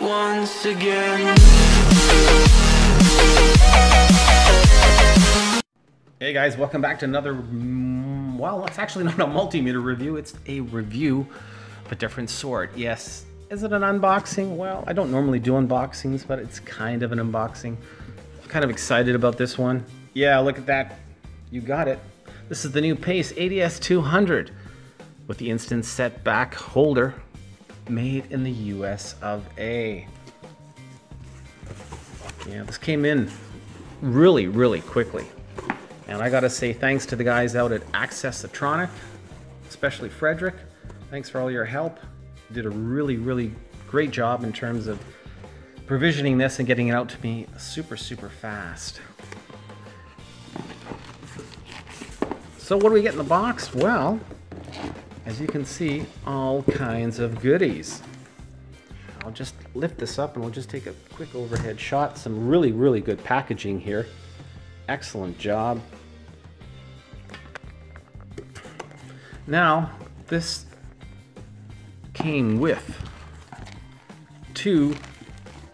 once again. Hey guys, welcome back to another, well, it's actually not a multimeter review, it's a review of a different sort. Yes, is it an unboxing? Well, I don't normally do unboxings, but it's kind of an unboxing. I'm kind of excited about this one. Yeah, look at that. You got it. This is the new Pace ADS 200 with the instant setback holder, made in the US of A. Yeah, this came in really, really quickly. And I gotta say thanks to the guys out at Access-O-Tronic, especially Frederick. Thanks for all your help. You did a really, really great job in terms of provisioning this and getting it out to me super, super fast. So what do we get in the box? Well, as you can see, all kinds of goodies. I'll just lift this up and we'll just take a quick overhead shot. Some really, really good packaging here. Excellent job. Now, this came with 2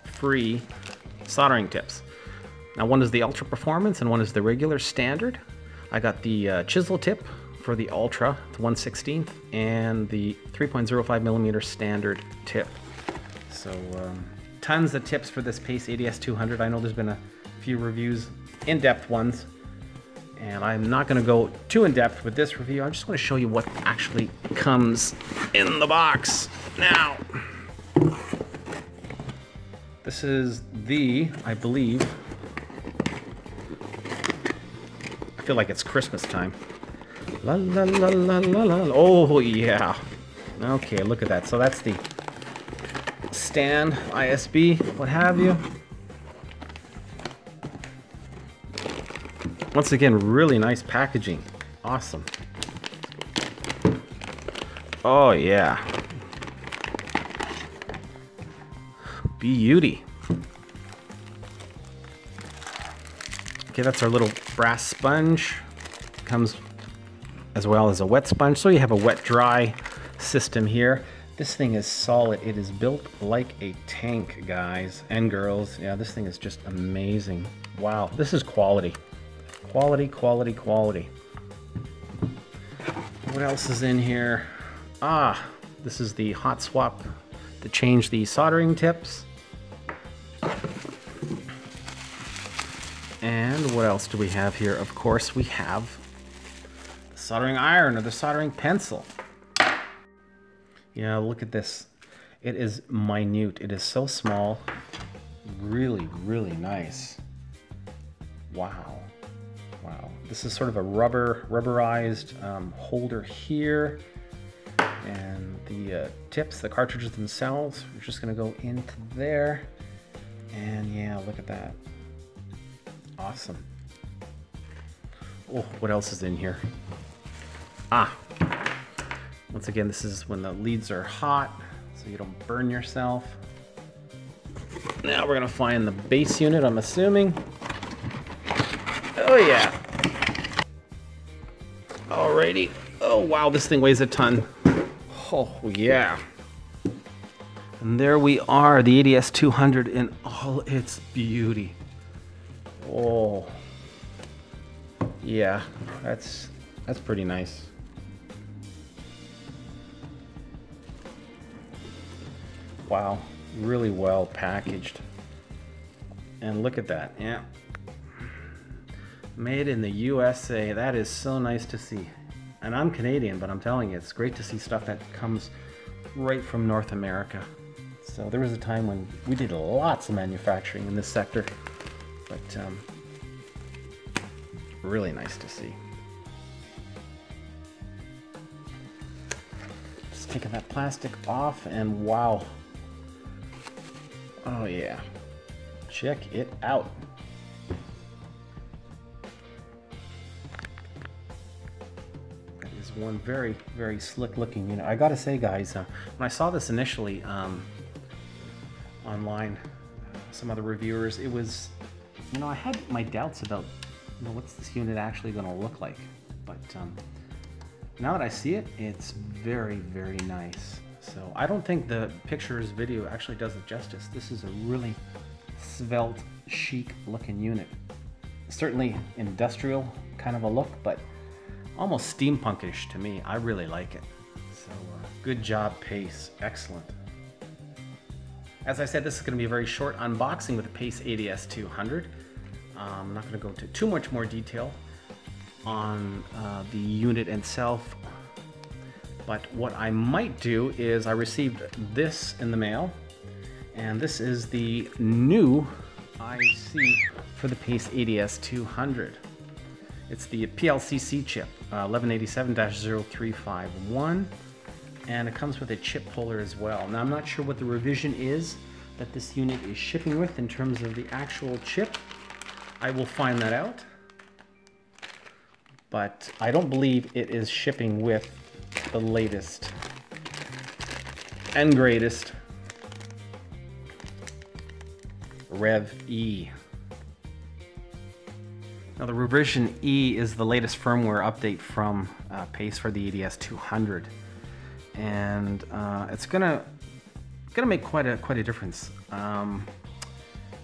free soldering tips. Now, one is the Ultra Performance and one is the regular standard. I got the chisel tip for the Ultra, the 1/16, and the 3.05mm standard tip. So tons of tips for this Pace ADS 200. I know there's been a few reviews, in-depth ones, and I'm not gonna go too in-depth with this review. I'm just gonna show you what actually comes in the box. Now, this is the, I believe, I feel like it's Christmas time. La, la, la, la, la, la. Oh yeah. Okay, look at that. So that's the stand, ISB, what have you. Once again, really nice packaging. Awesome. Oh yeah. Beauty. Okay, that's our little brass sponge. Comes as well as a wet sponge, so you have a wet dry system here. This thing is solid. It is built like a tank, guys and girls. Yeah, this thing is just amazing. Wow, this is quality, quality, quality, quality. What else is in here? Ah, this is the hot swap to change the soldering tips. And what else do we have here? Of course, we have soldering iron or the soldering pencil. Yeah, look at this. It is minute. It is so small. Really, really nice. Wow. Wow. This is sort of a rubberized holder here. And the tips, the cartridges themselves, we're just going to go into there. And yeah, look at that. Awesome. Oh, what else is in here? Ah, once again, this is when the leads are hot, so you don't burn yourself. Now we're gonna find the base unit, I'm assuming. Oh yeah. Alrighty. Oh wow, this thing weighs a ton. Oh yeah. And there we are, the ADS 200 in all its beauty. Oh yeah, that's pretty nice. Wow, really well packaged. And look at that, yeah. Made in the USA, that is so nice to see. And I'm Canadian, but I'm telling you, it's great to see stuff that comes right from North America. So there was a time when we did lots of manufacturing in this sector, but really nice to see. Just taking that plastic off and wow. Oh yeah, check it out. That is one very, very slick looking unit. I gotta say guys, when I saw this initially online, some other reviewers, it was, you know, I had my doubts about, you know, what's this unit actually gonna look like? But now that I see it, it's very, very nice. So I don't think the pictures video actually does it justice. This is a really svelte, chic looking unit. Certainly industrial kind of a look, but almost steampunkish to me. I really like it. So good job, Pace. Excellent. As I said, this is going to be a very short unboxing with the Pace ADS 200. I'm not going to go into too much more detail on the unit itself, but what I might do is I received this in the mail, and this is the new IC for the Pace ADS 200. It's the PLCC chip, 1187-0351, and it comes with a chip puller as well. Now I'm not sure what the revision is that this unit is shipping with in terms of the actual chip. I will find that out, but I don't believe it is shipping with the latest and greatest Rev E. Now the revision E is the latest firmware update from Pace for the ADS 200, and it's gonna make quite a difference.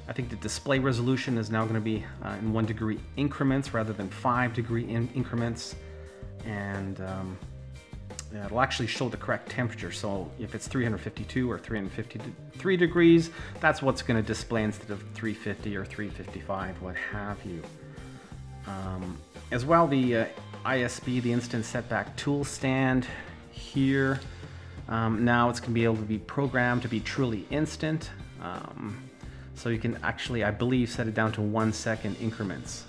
I think the display resolution is now going to be in 1 degree increments rather than 5 degree increments, and yeah, it'll actually show the correct temperature. So if it's 352 or 353 degrees, that's what's going to display instead of 350 or 355, what have you. As well, the ISB, the instant setback tool stand here, now it's going to be able to be programmed to be truly instant. So you can actually, I believe, set it down to 1 second increments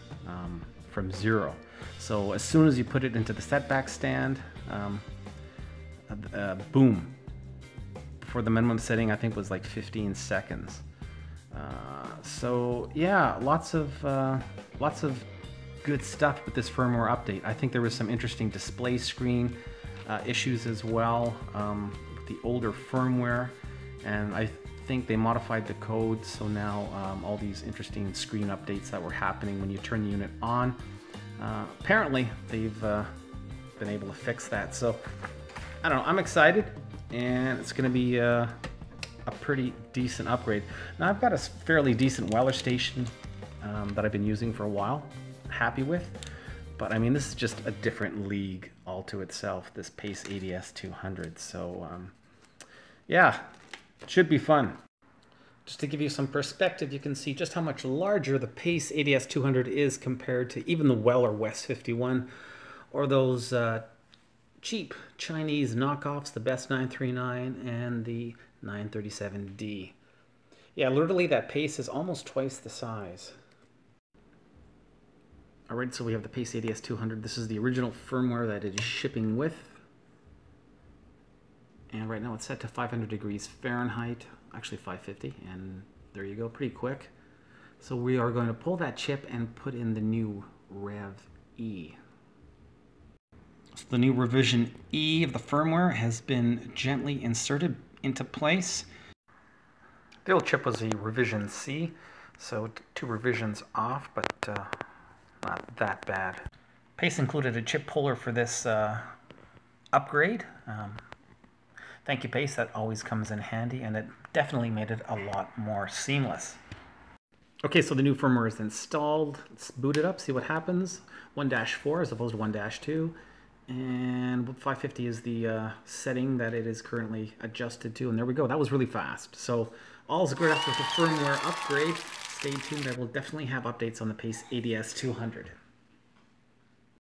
from 0. So as soon as you put it into the setback stand, boom. Before the minimum setting, I think, was like 15 seconds. So yeah, lots of good stuff with this firmware update. I think there was some interesting display screen issues as well with the older firmware, and I think they modified the code, so now all these interesting screen updates that were happening when you turn the unit on, apparently they've been able to fix that. So I don't know, I'm excited, and it's going to be a pretty decent upgrade. Now I've got a fairly decent Weller station that I've been using for a while, happy with, but I mean, this is just a different league all to itself, this Pace ADS 200. So yeah, should be fun. Just to give you some perspective, you can see just how much larger the Pace ADS 200 is compared to even the Weller West 51 or those cheap Chinese knockoffs, the Best 939 and the 937D. Yeah, literally that Pace is almost twice the size. All right, so we have the Pace ADS 200. This is the original firmware that it is shipping with. And right now it's set to 500 degrees Fahrenheit, actually 550, and there you go, pretty quick. So we are going to pull that chip and put in the new Rev E. So the new revision E of the firmware has been gently inserted into place. The old chip was a revision C, so 2 revisions off, but not that bad. Pace included a chip puller for this upgrade. Thank you, Pace, that always comes in handy, and it definitely made it a lot more seamless. Okay, so the new firmware is installed. Let's boot it up, see what happens. 1-4 as opposed to 1-2, and 550 is the setting that it is currently adjusted to, and there we go. That was really fast. So all's good after the firmware upgrade. Stay tuned. I will definitely have updates on the Pace ADS 200.